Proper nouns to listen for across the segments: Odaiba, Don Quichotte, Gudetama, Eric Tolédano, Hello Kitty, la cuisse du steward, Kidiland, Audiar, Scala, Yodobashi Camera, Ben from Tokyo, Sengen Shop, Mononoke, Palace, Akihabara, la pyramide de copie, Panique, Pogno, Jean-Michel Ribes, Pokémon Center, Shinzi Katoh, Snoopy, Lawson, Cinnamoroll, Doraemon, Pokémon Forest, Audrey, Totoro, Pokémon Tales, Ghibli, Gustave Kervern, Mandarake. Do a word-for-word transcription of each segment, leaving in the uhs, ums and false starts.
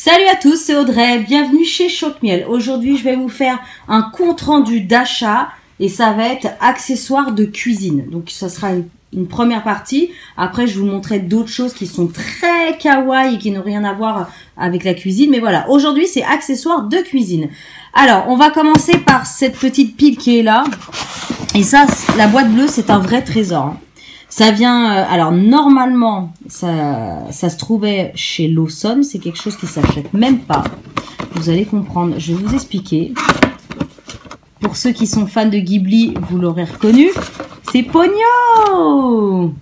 Salut à tous, c'est Audrey, bienvenue chez Chocmiel. Aujourd'hui, je vais vous faire un compte-rendu d'achat et ça va être accessoires de cuisine. Donc, ça sera une, une première partie. Après, je vous montrerai d'autres choses qui sont très kawaii et qui n'ont rien à voir avec la cuisine. Mais voilà, aujourd'hui, c'est accessoires de cuisine. Alors, on va commencer par cette petite pile qui est là. Et ça, la boîte bleue, c'est un vrai trésor. Ça vient, euh, alors normalement, ça, ça se trouvait chez Lawson. C'est quelque chose qui s'achète même pas. Vous allez comprendre, je vais vous expliquer. Pour ceux qui sont fans de Ghibli, vous l'aurez reconnu. C'est Pogno!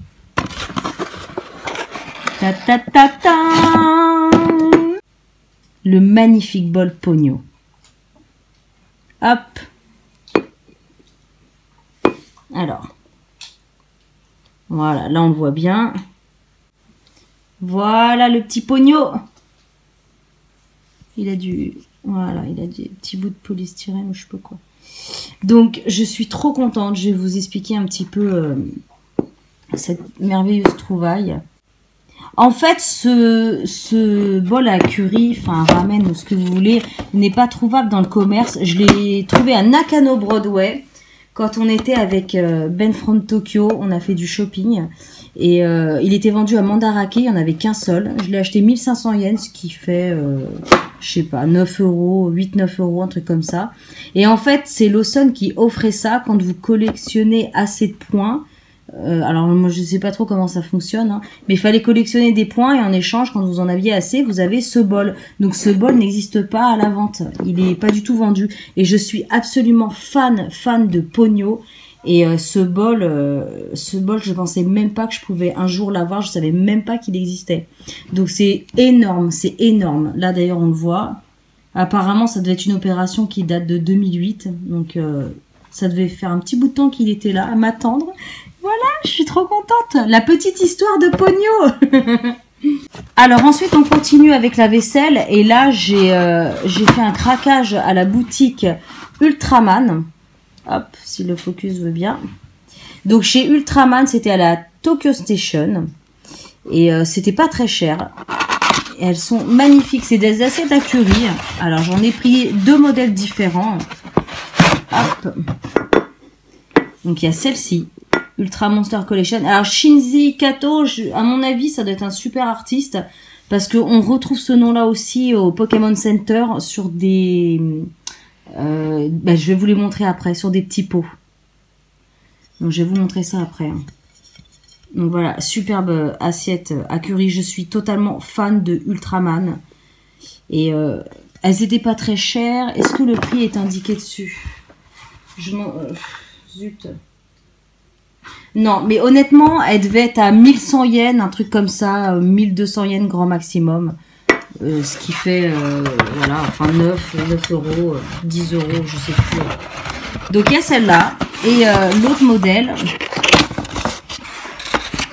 Ta ta ta ta! Le magnifique bol Pogno. Hop! Alors. Voilà, là on le voit bien. Voilà le petit Pogno. Il a du... Voilà, il a des petits bouts de polystyrène ou je sais pas quoi. Donc, je suis trop contente. Je vais vous expliquer un petit peu euh, cette merveilleuse trouvaille. En fait, ce, ce bol à curry, enfin ramen ou ce que vous voulez, n'est pas trouvable dans le commerce. Je l'ai trouvé à Nakano Broadway. Quand on était avec Ben from Tokyo, on a fait du shopping et euh, il était vendu à Mandarake, il n'y en avait qu'un seul. Je l'ai acheté mille cinq cents yens, ce qui fait, euh, je sais pas, neuf euros, huit neuf euros, un truc comme ça. Et en fait, c'est Lawson qui offrait ça quand vous collectionnez assez de points. Euh, alors, moi, je ne sais pas trop comment ça fonctionne, hein, mais il fallait collectionner des points et en échange, quand vous en aviez assez, vous avez ce bol. Donc, ce bol n'existe pas à la vente. Il n'est pas du tout vendu. Et je suis absolument fan, fan de Pogno. Et euh, ce bol, euh, ce bol, je pensais même pas que je pouvais un jour l'avoir. Je savais même pas qu'il existait. Donc, c'est énorme, c'est énorme. Là, d'ailleurs, on le voit. Apparemment, ça devait être une opération qui date de deux mille huit. Donc, euh, ça devait faire un petit bout de temps qu'il était là, à m'attendre. Voilà, je suis trop contente. La petite histoire de Pogno. Alors ensuite, on continue avec la vaisselle. Et là, j'ai euh, fait un craquage à la boutique Ultraman. Hop, si le focus veut bien. Donc chez Ultraman, c'était à la Tokyo Station. Et euh, c'était pas très cher. Et elles sont magnifiques. C'est des assiettes à curry. Alors j'en ai pris deux modèles différents. Hop. Donc il y a celle-ci. Ultra Monster Collection. Alors, Shinzi Katoh, je, à mon avis, ça doit être un super artiste parce qu'on retrouve ce nom-là aussi au Pokémon Center sur des... Euh, ben, je vais vous les montrer après, sur des petits pots. Donc, je vais vous montrer ça après. Donc, voilà, superbe assiette à curry. Je suis totalement fan de Ultraman. Et euh, elles n'étaient pas très chères. Est-ce que le prix est indiqué dessus? Je m'en... Euh, zut... Non, mais honnêtement, elle devait être à mille cent yens, un truc comme ça, mille deux cents yens grand maximum. Euh, ce qui fait, euh, voilà, enfin neuf, neuf euros, dix euros, je sais plus. Donc il y a celle-là et euh, l'autre modèle.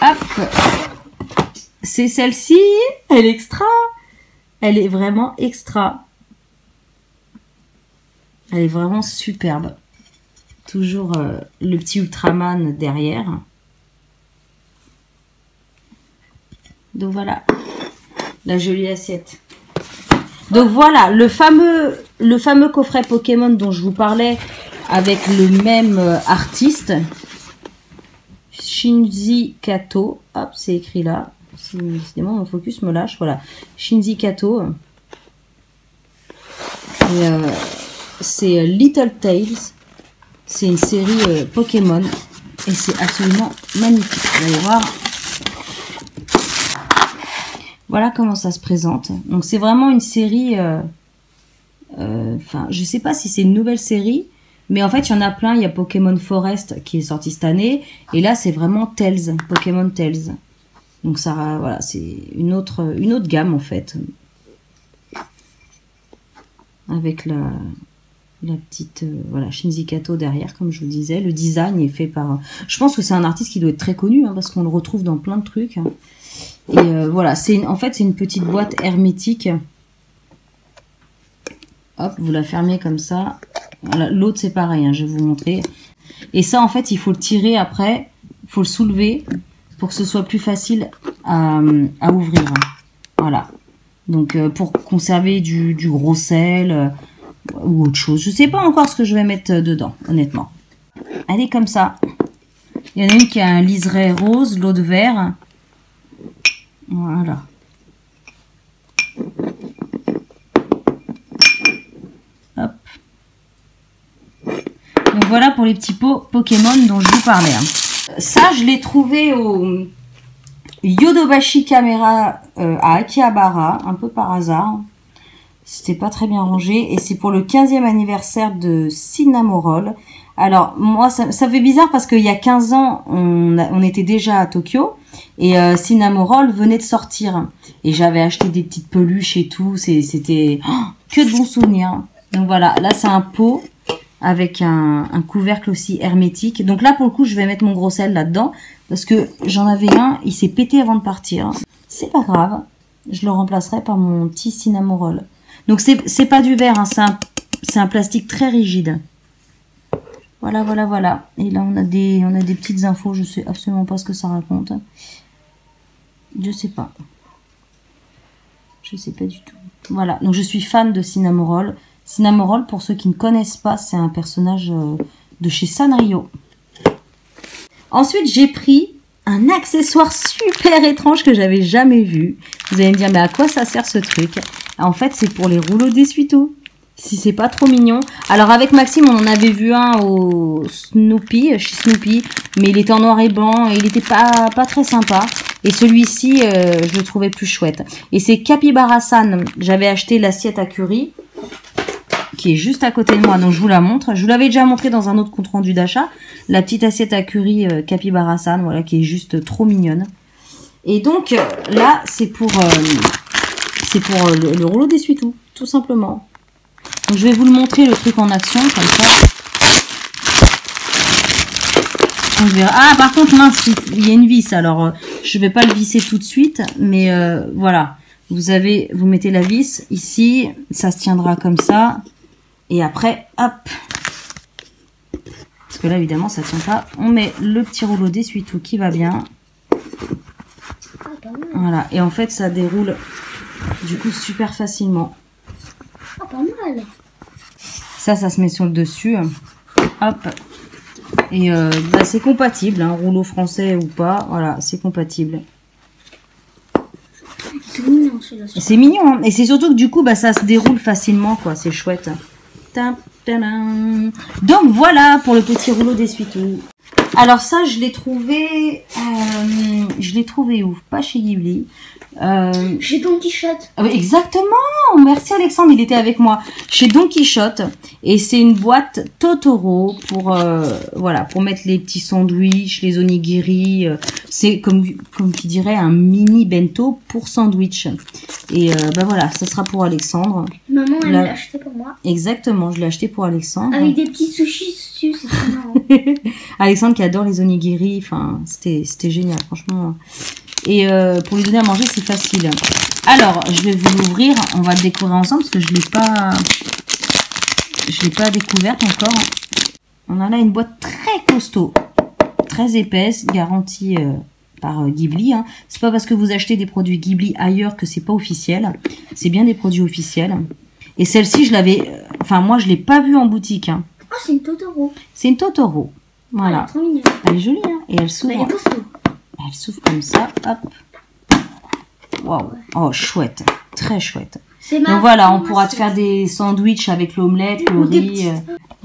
Hop, c'est celle-ci, elle est extra. Elle est vraiment extra. Elle est vraiment superbe. Toujours euh, le petit Ultraman derrière. Donc voilà, la jolie assiette. Donc voilà, le fameux, le fameux coffret Pokémon dont je vous parlais avec le même euh, artiste. Shinzi Katoh. Hop, c'est écrit là. Décidément, mon focus me lâche. Voilà, Shinzi Katoh. Euh, c'est euh, Little Tales. C'est une série euh, Pokémon et c'est absolument magnifique. Vous allez voir. Voilà comment ça se présente. Donc c'est vraiment une série... Euh, euh, enfin, je ne sais pas si c'est une nouvelle série, mais en fait, il y en a plein. Il y a Pokémon Forest qui est sorti cette année. Et là, c'est vraiment Tales, Pokémon Tales. Donc ça, voilà, c'est une autre, une autre gamme en fait. Avec la... La petite, euh, voilà, Shinzi Katoh derrière, comme je vous disais. Le design est fait par... Je pense que c'est un artiste qui doit être très connu, hein, parce qu'on le retrouve dans plein de trucs. Hein. Et euh, voilà, c'est une... en fait, c'est une petite boîte hermétique. Hop, vous la fermez comme ça. L'autre, voilà, c'est pareil, hein, je vais vous montrer. Et ça, en fait, il faut le tirer après. Il faut le soulever pour que ce soit plus facile à, à ouvrir. Voilà. Donc euh, pour conserver du, du gros sel euh, ou autre chose. Je sais pas encore ce que je vais mettre dedans, honnêtement. Elle est comme ça. Il y en a une qui a un liseré rose, l'autre vert. Voilà. Hop. Donc voilà pour les petits pots Pokémon dont je vous parlais. Ça, je l'ai trouvé au Yodobashi Camera euh, à Akihabara, un peu par hasard. C'était pas très bien rangé. Et c'est pour le quinzième anniversaire de Cinnamoroll. Alors, moi, ça, ça fait bizarre parce qu'il y a quinze ans, on, on était déjà à Tokyo. Et euh, Cinnamoroll venait de sortir. Et j'avais acheté des petites peluches et tout. C'était oh, que de bons souvenirs. Donc voilà, là, c'est un pot avec un, un couvercle aussi hermétique. Donc là, pour le coup, je vais mettre mon gros sel là-dedans. Parce que j'en avais un, il s'est pété avant de partir. C'est pas grave. Je le remplacerai par mon petit Cinnamoroll. Donc c'est pas du verre, hein, c'est un, un plastique très rigide. Voilà, voilà, voilà. Et là, on a des, on a des petites infos. Je sais absolument pas ce que ça raconte. Je sais pas. Je sais pas du tout. Voilà. Donc, je suis fan de Cinnamoroll. Cinnamoroll, pour ceux qui ne connaissent pas, c'est un personnage de chez Sanrio. Ensuite, j'ai pris un accessoire super étrange que j'avais jamais vu. Vous allez me dire, mais à quoi ça sert ce truc? En fait, c'est pour les rouleaux d'essuie-tout. Si c'est pas trop mignon. Alors avec Maxime, on en avait vu un au Snoopy, chez Snoopy, mais il était en noir et blanc et il était pas pas très sympa. Et celui-ci, euh, je le trouvais plus chouette. Et c'est Capybara-san. J'avais acheté l'assiette à curry, qui est juste à côté de moi, donc je vous la montre. Je vous l'avais déjà montré dans un autre compte rendu d'achat, la petite assiette à curry euh, Capybara-san, voilà, qui est juste trop mignonne. Et donc là, c'est pour euh, c'est pour euh, le, le rouleau d'essuie-tout, tout simplement. Donc je vais vous le montrer, le truc en action, comme ça. Donc, je vais... Ah, par contre, mince, il y a une vis. Alors, euh, je ne vais pas le visser tout de suite. Mais euh, voilà, vous avez, vous mettez la vis ici. Ça se tiendra comme ça. Et après, hop. Parce que là, évidemment, ça ne tient pas. On met le petit rouleau d'essuie-tout qui va bien. Voilà. Et en fait, ça déroule du coup super facilement. Oh, pas mal. Ça, ça se met sur le dessus. Hop. Et euh, bah, c'est compatible, hein, rouleau français ou pas. Voilà, c'est compatible. C'est mignon, celui-là. C'est mignon, hein. Et c'est surtout que du coup, bah, ça se déroule facilement, quoi. C'est chouette. Donc voilà pour le petit rouleau d'essuie-tout. Alors ça, je l'ai trouvé... Euh, je l'ai trouvé où? Pas chez Ghibli. Euh... Chez Don Quichotte. Ah, exactement. Merci Alexandre, il était avec moi. Chez Don Quichotte. Et c'est une boîte Totoro pour euh, voilà, pour mettre les petits sandwichs, les onigiri. Euh, c'est comme comme qui dirait un mini bento pour sandwich. Et euh, bah voilà, ça sera pour Alexandre. Maman, elle l'a acheté pour moi. Exactement, je l'ai acheté pour Alexandre. Avec des petits sushis dessus, c'est très marrant. Alexandre qui adore les onigiri, enfin, c'était c'était génial, franchement. Et euh, pour lui donner à manger, c'est facile. Alors, je vais vous l'ouvrir. On va le découvrir ensemble parce que je ne l'ai pas... Je l'ai pas découverte encore. On a là une boîte très costaud. Très épaisse, garantie euh, par euh, Ghibli. Hein. C'est pas parce que vous achetez des produits Ghibli ailleurs que c'est pas officiel. C'est bien des produits officiels. Et celle-ci, je l'avais... Enfin, moi, je l'ai pas vue en boutique. Hein. Oh, c'est une Totoro. C'est une Totoro. Voilà. Elle est trop mignonne. Elle est jolie, hein. Et elle s'ouvre. Elle est costaud. Elle s'ouvre comme ça, hop. Waouh, oh chouette, très chouette. Donc voilà, on pourra te faire des sandwichs avec l'omelette, le riz.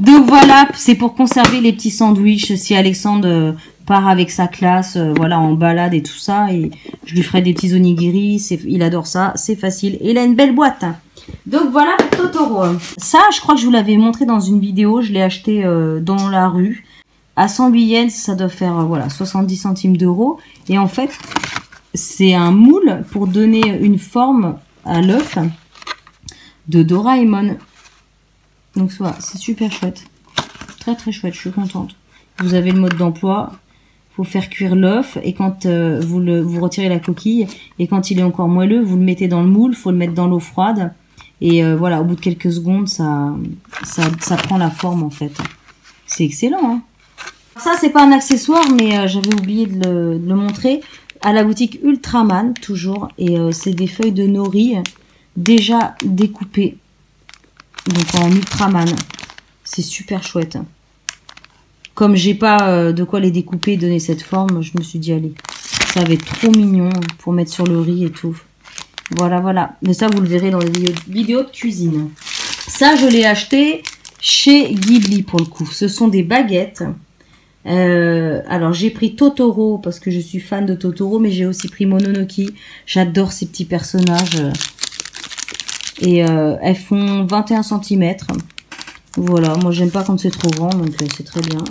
Donc voilà, c'est pour conserver les petits sandwichs. Si Alexandre part avec sa classe, voilà, en balade et tout ça, et je lui ferai des petits onigiri. Il adore ça, c'est facile. Et il a une belle boîte. Donc voilà, Totoro. Ça, je crois que je vous l'avais montré dans une vidéo. Je l'ai acheté euh, dans la rue. À cent yens, ça doit faire voilà, soixante-dix centimes d'euros. Et en fait, c'est un moule pour donner une forme à l'œuf de Doraemon. Donc voilà, c'est super chouette. Très très chouette, je suis contente. Vous avez le mode d'emploi. Il faut faire cuire l'œuf. Et quand euh, vous, le, vous retirez la coquille, et quand il est encore moelleux, vous le mettez dans le moule. Il faut le mettre dans l'eau froide. Et euh, voilà, au bout de quelques secondes, ça, ça, ça prend la forme en fait. C'est excellent, hein. Ça, c'est pas un accessoire, mais euh, j'avais oublié de le, de le montrer. À la boutique Ultraman, toujours. Et euh, c'est des feuilles de nori déjà découpé, donc en Ultraman. C'est super chouette. Comme j'ai pas de quoi les découper et donner cette forme, je me suis dit, allez, ça va être trop mignon pour mettre sur le riz et tout. Voilà, voilà. Mais ça, vous le verrez dans les vidéos de cuisine. Ça, je l'ai acheté chez Ghibli pour le coup. Ce sont des baguettes. Euh, alors, j'ai pris Totoro parce que je suis fan de Totoro, mais j'ai aussi pris Mononoke. J'adore ces petits personnages. Et euh, elles font vingt et un centimètres. Voilà, moi, j'aime pas quand c'est trop grand, donc euh, c'est très bien.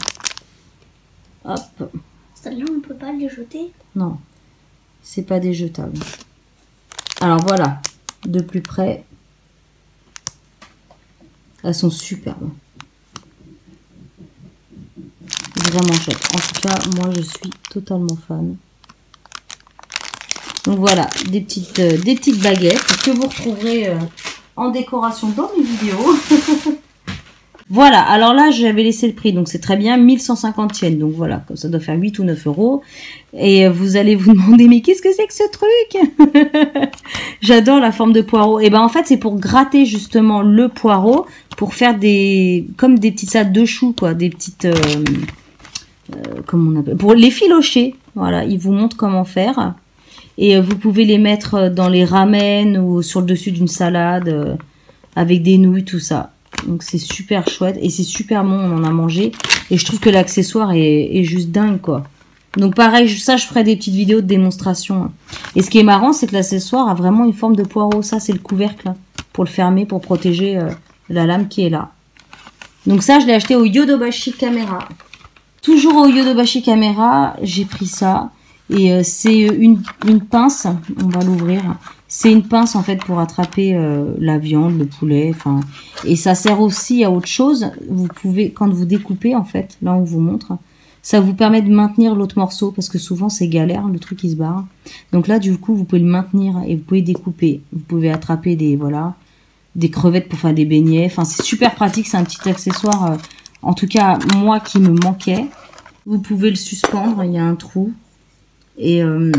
Hop. Celle-là, on peut pas les jeter? Non, c'est pas déjetable. Alors voilà, de plus près. Elles sont superbes. Vraiment chouette. En tout cas, moi, je suis totalement fan. Donc voilà, des petites, euh, des petites baguettes que vous retrouverez euh, en décoration dans mes vidéos. Voilà, alors là, j'avais laissé le prix, donc c'est très bien, mille cent cinquante yens. Donc voilà, ça doit faire huit ou neuf euros. Et vous allez vous demander, mais qu'est-ce que c'est que ce truc? J'adore la forme de poireau. Et ben en fait, c'est pour gratter justement le poireau, pour faire des, comme des petites salades de choux, quoi, des petites, euh, euh, comment on appelle, pour les filocher. Voilà, ils vous montrent comment faire. Et vous pouvez les mettre dans les ramen ou sur le dessus d'une salade, euh, avec des nouilles, tout ça. Donc c'est super chouette et c'est super bon, on en a mangé. Et je trouve que l'accessoire est, est juste dingue, quoi. Donc pareil, ça je ferai des petites vidéos de démonstration. Et ce qui est marrant, c'est que l'accessoire a vraiment une forme de poireau. Ça c'est le couvercle, pour le fermer, pour protéger euh, la lame qui est là. Donc ça, je l'ai acheté au Yodobashi Camera. Toujours au Yodobashi Camera, j'ai pris ça. Et euh, c'est une, une pince, on va l'ouvrir. C'est une pince en fait pour attraper euh, la viande, le poulet, enfin. Et ça sert aussi à autre chose. Vous pouvez, quand vous découpez en fait, là on vous montre, ça vous permet de maintenir l'autre morceau parce que souvent c'est galère, le truc il se barre. Donc là du coup vous pouvez le maintenir et vous pouvez découper. Vous pouvez attraper des, voilà, des crevettes pour faire des beignets. Enfin c'est super pratique, c'est un petit accessoire, euh, en tout cas moi qui me manquait. Vous pouvez le suspendre, il y a un trou. Et euh,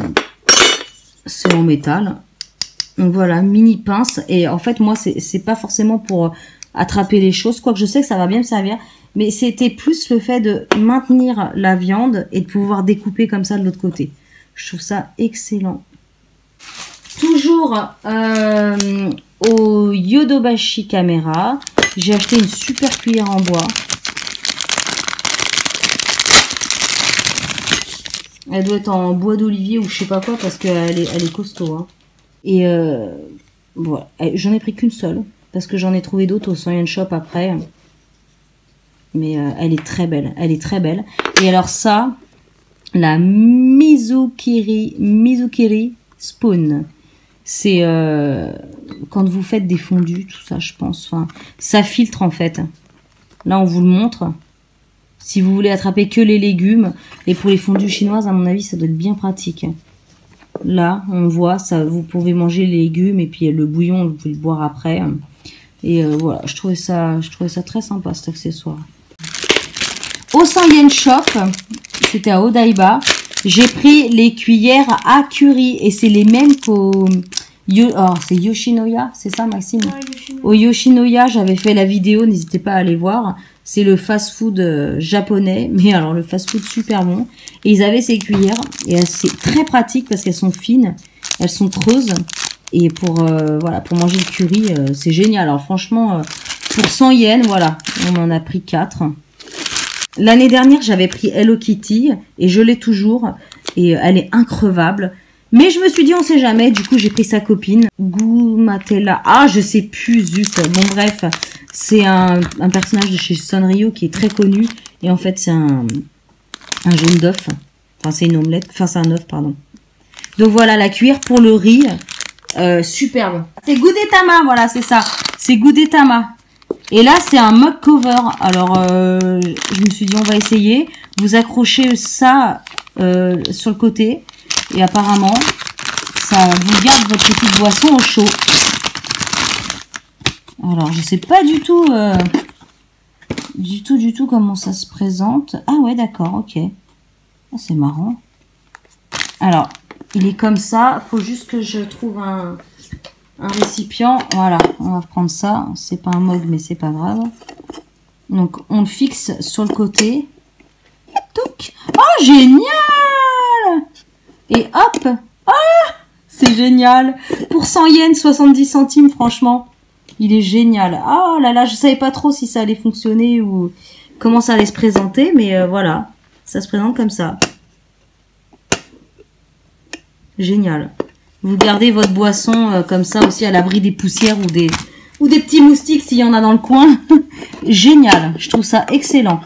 c'est en métal. Donc voilà, mini pince. Et en fait, moi, c'est pas forcément pour attraper les choses. Quoique je sais que ça va bien me servir. Mais c'était plus le fait de maintenir la viande et de pouvoir découper comme ça de l'autre côté. Je trouve ça excellent. Toujours euh, au Yodobashi Camera, j'ai acheté une super cuillère en bois. Elle doit être en bois d'olivier ou je sais pas quoi parce qu'elle est, elle est costaud. Hein. Et euh, voilà, j'en ai pris qu'une seule parce que j'en ai trouvé d'autres au Sengen Shop après. Mais euh, elle est très belle, elle est très belle. Et alors ça, la Mizukiri, Mizukiri Spoon. C'est euh, quand vous faites des fondus, tout ça je pense. Enfin, ça filtre en fait. Là on vous le montre. Si vous voulez attraper que les légumes, et pour les fondues chinoises, à mon avis, ça doit être bien pratique. Là, on voit, ça, vous pouvez manger les légumes et puis le bouillon, vous pouvez le boire après. Et euh, voilà, je trouvais ça, je trouvais ça très sympa, cet accessoire. Au Sengen Shop, c'était à Odaiba, j'ai pris les cuillères à curry. Et c'est les mêmes qu'au... Yo, oh, c'est Yoshinoya, c'est ça Maxime? Ouais, Yoshinoya. Au Yoshinoya, j'avais fait la vidéo, n'hésitez pas à aller voir. C'est le fast-food japonais, mais alors le fast-food super bon. Et ils avaient ces cuillères, et c'est très pratique parce qu'elles sont fines, elles sont creuses. Et pour, euh, voilà, pour manger le curry, euh, c'est génial. Alors franchement, euh, pour cent yens, voilà, on en a pris quatre. L'année dernière, j'avais pris Hello Kitty, et je l'ai toujours, et elle est increvable. Mais je me suis dit, on sait jamais. Du coup, j'ai pris sa copine. Gumatella. Ah, je sais plus, zut. Bon, bref. C'est un, un personnage de chez Sanrio qui est très connu. Et en fait, c'est un, un jaune d'œuf. Enfin, c'est une omelette. Enfin, c'est un œuf, pardon. Donc voilà, la cuillère pour le riz. Euh, superbe. C'est Gudetama, voilà, c'est ça. C'est Gudetama. Et là, c'est un mug cover. Alors, euh, je me suis dit, on va essayer. Vous accrochez ça euh, sur le côté. Et apparemment, ça vous garde votre petite boisson au chaud. Alors, je sais pas du tout, euh, du tout, du tout comment ça se présente. Ah ouais, d'accord, ok. Ah, c'est marrant. Alors, il est comme ça. Faut juste que je trouve un, un récipient. Voilà, on va reprendre ça. C'est pas un mug, mais c'est pas grave. Donc, on le fixe sur le côté. Touc. Oh, génial! Et hop! Ah! C'est génial! Pour cent yens, soixante-dix centimes, franchement. Il est génial. Oh là là, je savais pas trop si ça allait fonctionner ou comment ça allait se présenter, mais euh, voilà. Ça se présente comme ça. Génial. Vous gardez votre boisson euh, comme ça aussi à l'abri des poussières ou des, ou des petits moustiques s'il y en a dans le coin. Génial. Je trouve ça excellent.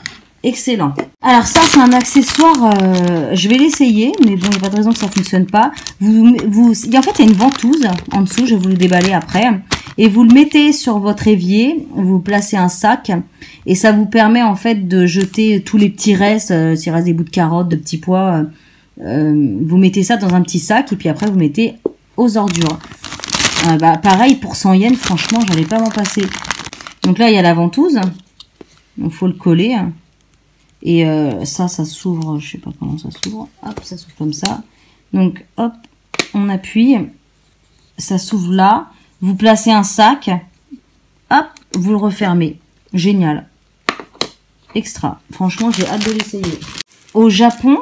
Excellent. Alors ça, c'est un accessoire, euh, je vais l'essayer, mais bon, il n'y a pas de raison que ça fonctionne pas. Vous, vous, il y a, en fait, il y a une ventouse en dessous, je vais vous le déballer après. Et vous le mettez sur votre évier, vous placez un sac, et ça vous permet, en fait, de jeter tous les petits restes, euh, s'il reste des bouts de carottes, de petits pois, euh, vous mettez ça dans un petit sac, et puis après, vous mettez aux ordures. Euh, bah, pareil, pour cent yens, franchement, j'en ai pas m'en passer. Donc là, il y a la ventouse, donc faut le coller. Et euh, ça, ça s'ouvre, je sais pas comment ça s'ouvre. Hop, ça s'ouvre comme ça. Donc, hop, on appuie. Ça s'ouvre là. Vous placez un sac. Hop, vous le refermez. Génial. Extra. Franchement, j'ai hâte de l'essayer. Au Japon,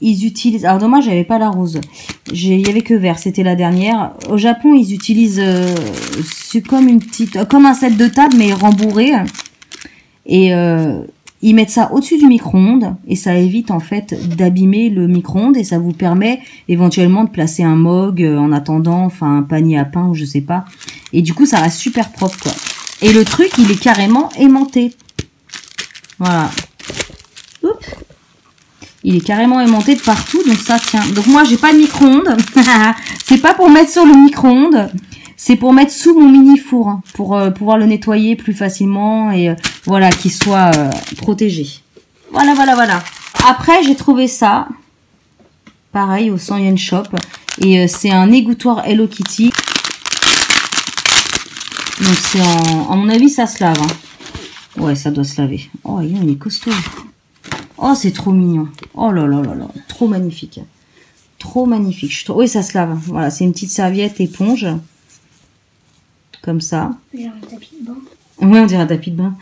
ils utilisent... Alors, dommage, j'avais pas la rose. Il n'y avait que vert, c'était la dernière. Au Japon, ils utilisent... Euh, c'est comme une petite... Euh, comme un set de table, mais rembourré. Et... Euh, ils mettent ça au-dessus du micro-ondes et ça évite en fait d'abîmer le micro-ondes et ça vous permet éventuellement de placer un mug en attendant, enfin un panier à pain ou je sais pas. Et du coup ça reste super propre quoi. Et le truc il est carrément aimanté. Voilà. Oups. Il est carrément aimanté de partout donc ça tient. Donc moi j'ai pas de micro-ondes. C'est pas pour mettre sur le micro-ondes. C'est pour mettre sous mon mini-four, hein, pour euh, pouvoir le nettoyer plus facilement et euh, voilà, qu'il soit euh, protégé. Voilà, voilà, voilà. Après, j'ai trouvé ça, pareil, au Sengen Shop. Et euh, c'est un égouttoir Hello Kitty. Donc, c'est en... À mon avis, ça se lave. Hein. Ouais, ça doit se laver. Oh, il est costaud. Oh, c'est trop mignon. Oh là là là là, trop magnifique. Trop magnifique. Je suis trop... Oui, ça se lave. Voilà, c'est une petite serviette éponge. Comme ça. Genre un tapis de bain. Oui, on dirait un tapis de bain.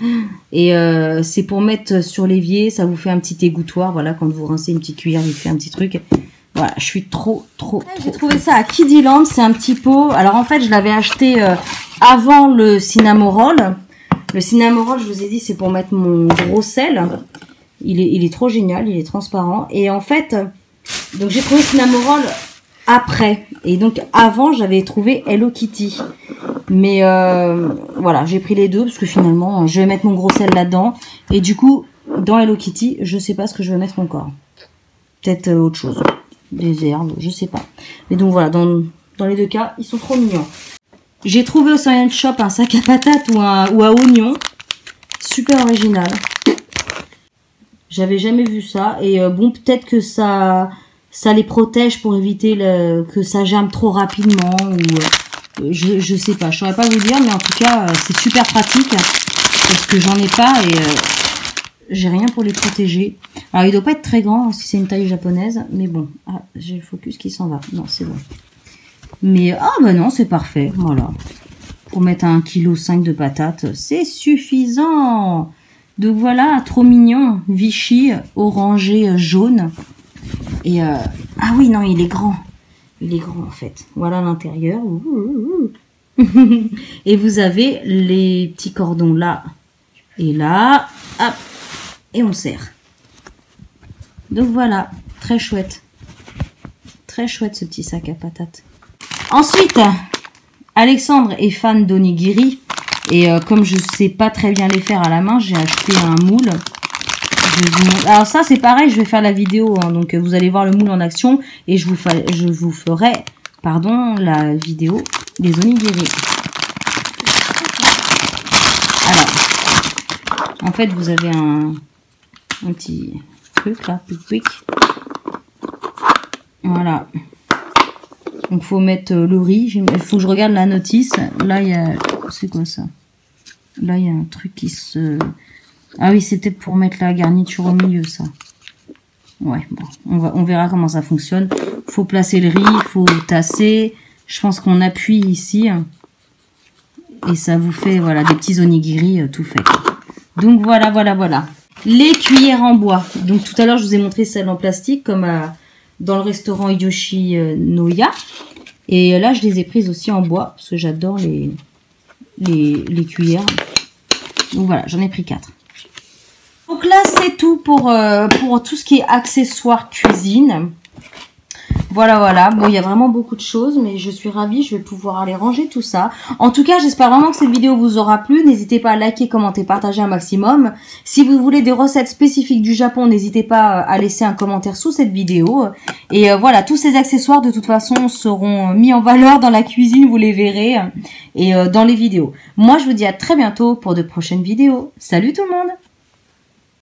Et euh, c'est pour mettre sur l'évier, ça vous fait un petit égouttoir. Voilà, quand vous rincez une petite cuillère, il fait un petit truc. Voilà, je suis trop, trop, ah, trop... J'ai trouvé ça à Kidiland, c'est un petit pot. Alors en fait, je l'avais acheté euh, avant le Cinnamoroll. Le Cinnamoroll, je vous ai dit, c'est pour mettre mon gros sel. Il est, il est trop génial, il est transparent. Et en fait, donc j'ai trouvé Cinnamoroll après. Et donc avant, j'avais trouvé Hello Kitty. Mais euh, voilà, j'ai pris les deux parce que finalement, je vais mettre mon gros sel là-dedans. Et du coup, dans Hello Kitty, je sais pas ce que je vais mettre encore. Peut-être autre chose. Des herbes, je sais pas. Mais donc voilà, dans, dans les deux cas, ils sont trop mignons. J'ai trouvé au Sengen Shop un sac à patates ou, un, ou à oignons. Super original. J'avais jamais vu ça. Et euh, bon, peut-être que ça, ça les protège pour éviter le, que ça germe trop rapidement ou... Euh, Je, je sais pas, je saurais pas vous dire, mais en tout cas, euh, c'est super pratique parce que j'en ai pas et euh, j'ai rien pour les protéger. Alors, il doit pas être très grand si c'est une taille japonaise, mais bon, ah, j'ai le focus qui s'en va. Non, c'est bon. Mais, ah bah non, c'est parfait, voilà. Pour mettre un kilo cinq de patates, c'est suffisant. Donc voilà, trop mignon, Vichy, orangé, jaune. Et, euh, ah oui, non, il est grand. Il est grand en fait. Voilà l'intérieur. Et vous avez les petits cordons là et là. Hop. Et on serre. Donc voilà. Très chouette. Très chouette ce petit sac à patates. Ensuite, Alexandre est fan d'onigiri. Et euh, comme je sais pas très bien les faire à la main, j'ai acheté un moule. Alors ça c'est pareil, je vais faire la vidéo, hein, donc vous allez voir le moule en action et je vous, fa... je vous ferai, pardon, la vidéo des onigiri. Alors, en fait vous avez un, un petit truc là, plus quick. Voilà. Donc faut mettre le riz, il faut que je regarde la notice. Là il y a, c'est quoi ça? Là il y a un truc qui se... Ah oui, c'est peut-être pour mettre la garniture au milieu, ça. Ouais, bon, on, va, on verra comment ça fonctionne. Faut placer le riz, faut tasser, Je pense qu'on appuie ici et ça vous fait voilà des petits onigiri tout faits. Donc voilà, voilà, voilà. Les cuillères en bois. Donc tout à l'heure, je vous ai montré celles en plastique comme à, dans le restaurant Yoshinoya. Et là, je les ai prises aussi en bois parce que j'adore les, les, les cuillères. Donc voilà, j'en ai pris quatre. Donc là, c'est tout pour, euh, pour tout ce qui est accessoires cuisine. Voilà, voilà. Bon, il y a vraiment beaucoup de choses, mais je suis ravie. Je vais pouvoir aller ranger tout ça. En tout cas, j'espère vraiment que cette vidéo vous aura plu. N'hésitez pas à liker, commenter, partager un maximum. Si vous voulez des recettes spécifiques du Japon, n'hésitez pas à laisser un commentaire sous cette vidéo. Et euh, voilà, tous ces accessoires, de toute façon, seront mis en valeur dans la cuisine. Vous les verrez et euh, dans les vidéos. Moi, je vous dis à très bientôt pour de prochaines vidéos. Salut tout le monde!